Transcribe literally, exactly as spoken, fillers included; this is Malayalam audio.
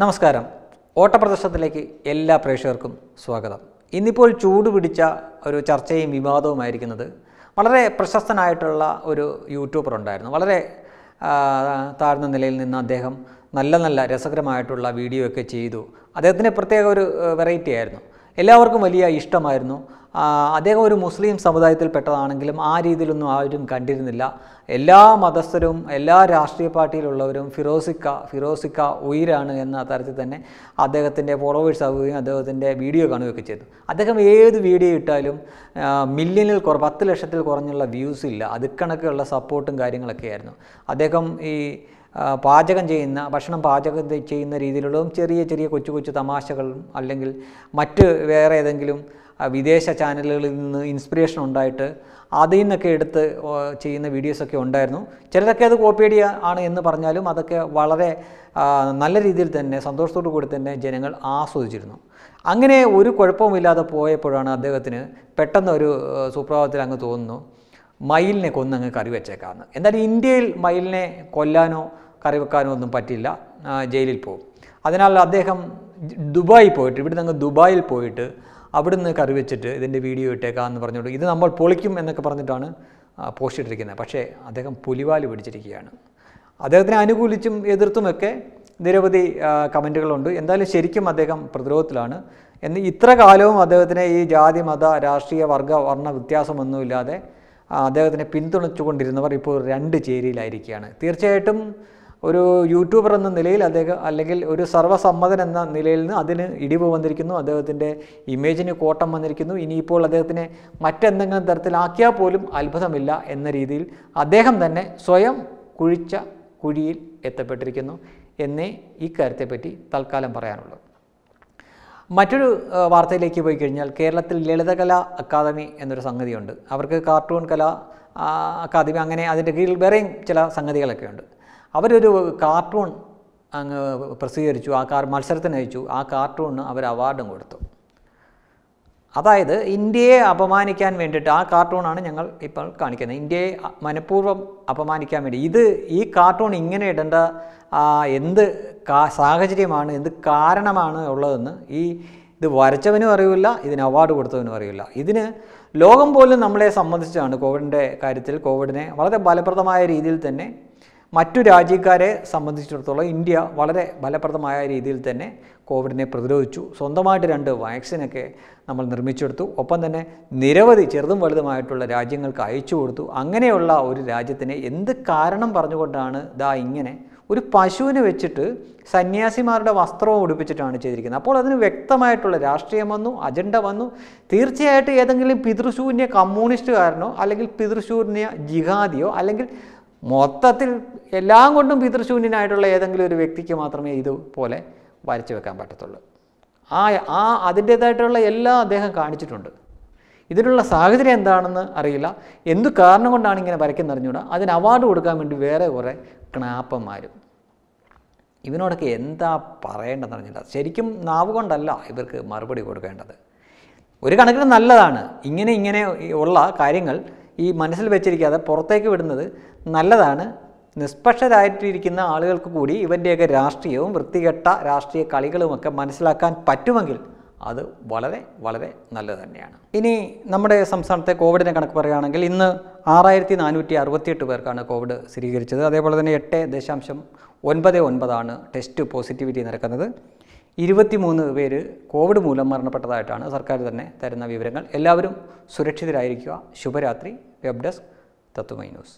നമസ്കാരം ഓട്ടപ്രദർശനത്തിലേക്ക് എല്ലാ പ്രേക്ഷകർക്കും സ്വാഗതം ഇന്നിപ്പോൾ ചൂട് പിടിച്ച ഒരു ചർച്ചയും വിവാദവുമായിരിക്കുന്നത് വളരെ പ്രശസ്തനായിട്ടുള്ള ഒരു യൂട്യൂബർ ഉണ്ടായിരുന്നു വളരെ താഴ്ന്ന നിലയിൽ നിന്ന് അദ്ദേഹം നല്ല നല്ല രസകരമായിട്ടുള്ള വീഡിയോ ഒക്കെ ചെയ്തു അദ്ദേഹത്തിന് പ്രത്യേക ഒരു വെറൈറ്റി ആയിരുന്നു എല്ലാവർക്കും വലിയ ഇഷ്ടമായിരുന്നു അദ്ദേഹം ഒരു മുസ്ലിം സമുദായത്തിൽപ്പെട്ടതാണെങ്കിലും ആ രീതിയിലൊന്നും ആരും കണ്ടിരുന്നില്ല എല്ലാ മതസ്ഥരും എല്ലാ രാഷ്ട്രീയ പാർട്ടിയിലുള്ളവരും ഫിറോസിക്ക ഫിറോസിക്ക ഉയിരാണ് എന്ന തരത്തിൽ തന്നെ അദ്ദേഹത്തിന്റെ ഫോളോവേഴ്സ് ആവുകയും അദ്ദേഹത്തിന്റെ വീഡിയോ കാണുകയൊക്കെ ചെയ്തു അദ്ദേഹം ഏത് വീഡിയോ ഇട്ടാലും മില്യണിൽ കുറ പത്ത് ലക്ഷത്തിൽ കുറഞ്ഞുള്ള വ്യൂസ് ഇല്ല അതിക്കണക്കുള്ള സപ്പോർട്ടും കാര്യങ്ങളൊക്കെ ആയിരുന്നു അദ്ദേഹം ഈ പാചകം ചെയ്യുന്ന ഭക്ഷണം പാചകം ചെയ്യുന്ന രീതിയിലുള്ളതും ചെറിയ ചെറിയ കൊച്ചു കൊച്ചു തമാശകളും അല്ലെങ്കിൽ മറ്റ് വേറെ ഏതെങ്കിലും വിദേശ ചാനലുകളിൽ നിന്ന് ഇൻസ്പിറേഷൻ ഉണ്ടായിട്ട് അതിൽ നിന്നൊക്കെ എടുത്ത് ചെയ്യുന്ന വീഡിയോസൊക്കെ ഉണ്ടായിരുന്നു ചിലരൊക്കെ അത് കോപ്പി ആണ് എന്ന് പറഞ്ഞാലും അതൊക്കെ വളരെ നല്ല രീതിയിൽ തന്നെ സന്തോഷത്തോടു കൂടി തന്നെ ജനങ്ങൾ ആസ്വദിച്ചിരുന്നു അങ്ങനെ ഒരു കുഴപ്പവുമില്ലാതെ പോയപ്പോഴാണ് അദ്ദേഹത്തിന് പെട്ടെന്ന് ഒരു സുപ്രഭാതത്തിൽ അങ്ങ് തോന്നുന്നു മയിലിനെ കൊന്നങ്ങ് കറി വെച്ചേക്കാന്ന് എന്നാൽ ഇന്ത്യയിൽ മയിലിനെ കൊല്ലാനോ കറി വെക്കാനോ ഒന്നും പറ്റില്ല ജയിലിൽ പോകും അതിനാൽ അദ്ദേഹം ദുബായിൽ പോയിട്ട് ഇവിടെ നിന്ന് ദുബായിൽ പോയിട്ട് അവിടുന്ന് കറി വെച്ചിട്ട് ഇതിൻ്റെ വീഡിയോ ഇട്ടേക്കാമെന്ന് പറഞ്ഞുകൊണ്ട് ഇത് നമ്മൾ പൊളിക്കും എന്നൊക്കെ പറഞ്ഞിട്ടാണ് പോസ്റ്റ് ഇട്ടിരിക്കുന്നത് പക്ഷേ അദ്ദേഹം പുലിവാല് പിടിച്ചിരിക്കുകയാണ് അദ്ദേഹത്തിനെ അനുകൂലിച്ചും എതിർത്തുമൊക്കെ നിരവധി കമൻറ്റുകളുണ്ട് എന്തായാലും ശരിക്കും അദ്ദേഹം പ്രതിരോധത്തിലാണ് എന്ന് ഇത്ര കാലവും അദ്ദേഹത്തിനെ ഈ ജാതി മത രാഷ്ട്രീയ വർഗ വർണ്ണ വ്യത്യാസമൊന്നുമില്ലാതെ അദ്ദേഹത്തിനെ പിന്തുണച്ചുകൊണ്ടിരുന്നവർ ഇപ്പോൾ രണ്ട് ചേരിയിലായിരിക്കുകയാണ് തീർച്ചയായിട്ടും ഒരു യൂട്യൂബർ എന്ന നിലയിൽ അദ്ദേഹം അല്ലെങ്കിൽ ഒരു സർവ്വസമ്മതൻ എന്ന നിലയിൽ നിന്ന് അതിന് ഇടിവ് വന്നിരിക്കുന്നു അദ്ദേഹത്തിൻ്റെ ഇമേജിന് കോട്ടം വന്നിരിക്കുന്നു ഇനിയിപ്പോൾ അദ്ദേഹത്തിനെ മറ്റെന്തെങ്കിലും തരത്തിലാക്കിയാൽ പോലും അത്ഭുതമില്ല എന്ന രീതിയിൽ അദ്ദേഹം തന്നെ സ്വയം കുഴിച്ച കുഴിയിൽ എത്തപ്പെട്ടിരിക്കുന്നു എന്നേ ഈ കാര്യത്തെപ്പറ്റി തൽക്കാലം പറയാനുള്ളൂ മറ്റൊരു വാർത്തയിലേക്ക് പോയി കഴിഞ്ഞാൽ കേരളത്തിൽ ലളിത കലാ അക്കാദമി എന്നൊരു സംഗതിയുണ്ട് അവർക്ക് കാർട്ടൂൺ കലാ അക്കാദമി അങ്ങനെ അതിൻ്റെ കീഴിൽ വേറെയും ചില സംഗതികളൊക്കെ ഉണ്ട് അവരൊരു കാർട്ടൂൺ അങ്ങ് പ്രസിദ്ധീകരിച്ചു ആ കാർ മത്സരത്തിന് അയച്ചു ആ കാർട്ടൂണിന് അവർ അവാർഡും കൊടുത്തു അതായത് ഇന്ത്യയെ അപമാനിക്കാൻ വേണ്ടിയിട്ട് ആ കാർട്ടൂണാണ് ഞങ്ങൾ ഇപ്പോൾ കാണിക്കുന്നത് ഇന്ത്യയെ മനഃപൂർവ്വം അപമാനിക്കാൻ വേണ്ടി ഇത് ഈ കാർട്ടൂൺ ഇങ്ങനെ ഇടേണ്ട എന്ത് സാഹചര്യമാണ് എന്ത് കാരണമാണ് ഉള്ളതെന്ന് ഈ ഇത് വരച്ചവനും അറിയില്ല ഇതിന് അവാർഡ് കൊടുത്തവനും അറിയില്ല ഇതിന് ലോകം പോലും നമ്മളെ സംബന്ധിച്ചാണ് കോവിഡിൻ്റെ കാര്യത്തിൽ കോവിഡിനെ വളരെ ഫലപ്രദമായ രീതിയിൽ തന്നെ മറ്റു രാജ്യക്കാരെ സംബന്ധിച്ചിടത്തോളം ഇന്ത്യ വളരെ ഫലപ്രദമായ രീതിയിൽ തന്നെ കോവിഡിനെ പ്രതിരോധിച്ചു സ്വന്തമായിട്ട് രണ്ട് വാക്സിനൊക്കെ നമ്മൾ നിർമ്മിച്ചെടുത്തു ഒപ്പം തന്നെ നിരവധി ചെറുതും വലുതുമായിട്ടുള്ള രാജ്യങ്ങൾക്ക് അയച്ചു കൊടുത്തു അങ്ങനെയുള്ള ഒരു രാജ്യത്തിന് എന്ത് കാരണം പറഞ്ഞുകൊണ്ടാണ് ദാ ഇങ്ങനെ ഒരു പശുവിനെ വെച്ചിട്ട് സന്യാസിമാരുടെ വസ്ത്രവും ഉടുപ്പിച്ചിട്ടാണ് ചെയ്തിരിക്കുന്നത് അപ്പോൾ അതിന് വ്യക്തമായിട്ടുള്ള രാഷ്ട്രീയം വന്നു അജണ്ട വന്നു തീർച്ചയായിട്ടും ഏതെങ്കിലും പിതൃശൂന്യ കമ്മ്യൂണിസ്റ്റുകാരനോ അല്ലെങ്കിൽ പിതൃശൂന്യ ജിഹാദിയോ അല്ലെങ്കിൽ മൊത്തത്തിൽ എല്ലാം കൊണ്ടും പിതൃശൂന്യനായിട്ടുള്ള ഏതെങ്കിലും ഒരു വ്യക്തിക്ക് മാത്രമേ ഇതുപോലെ വരച്ചു വെക്കാൻ പറ്റത്തുള്ളൂ ആ ആ അതിൻ്റേതായിട്ടുള്ള എല്ലാം അദ്ദേഹം കാണിച്ചിട്ടുണ്ട് ഇതിനുള്ള സാഹചര്യം എന്താണെന്ന് അറിയില്ല എന്തു കാരണം കൊണ്ടാണ് ഇങ്ങനെ വരയ്ക്കുന്നറിഞ്ഞൂടാ അതിന് അവാർഡ് കൊടുക്കാൻ വേണ്ടി വേറെ കുറേ ക്നാപ്പന്മാരും ഇവനോടൊക്കെ എന്താ പറയേണ്ടതെന്ന് അറിഞ്ഞില്ല ശരിക്കും നാവ് കൊണ്ടല്ല ഇവർക്ക് മറുപടി കൊടുക്കേണ്ടത് ഒരു കണക്കിന് നല്ലതാണ് ഇങ്ങനെ ഇങ്ങനെ ഉള്ള കാര്യങ്ങൾ ഈ മനസ്സിൽ വെച്ചിരിക്കാതെ പുറത്തേക്ക് വിടുന്നത് നല്ലതാണ് നിഷ്പക്ഷരായിട്ടിരിക്കുന്ന ആളുകൾക്ക് കൂടി ഇവൻ്റെയൊക്കെ രാഷ്ട്രീയവും വൃത്തികെട്ട രാഷ്ട്രീയ കളികളുമൊക്കെ മനസ്സിലാക്കാൻ പറ്റുമെങ്കിൽ അത് വളരെ വളരെ നല്ലത് തന്നെയാണ് ഇനി നമ്മുടെ സംസ്ഥാനത്തെ കോവിഡിനെ കണക്ക് പറയുകയാണെങ്കിൽ ഇന്ന് ആറായിരത്തി നാനൂറ്റി അറുപത്തിയെട്ട് പേർക്കാണ് കോവിഡ് സ്ഥിരീകരിച്ചത് അതേപോലെ തന്നെ എട്ട് ദശാംശം ഒൻപത് ഒൻപതാണ് ടെസ്റ്റ് പോസിറ്റിവിറ്റി നിരക്കുന്നത് ഇരുപത്തിമൂന്ന് പേര് കോവിഡ് മൂലം മരണപ്പെട്ടതായിട്ടാണ് സർക്കാർ തന്നെ തരുന്ന വിവരങ്ങൾ എല്ലാവരും സുരക്ഷിതരായിരിക്കുക ശുഭരാത്രി വെബ് ഡെസ്ക് തത്തുമൈ ന്യൂസ്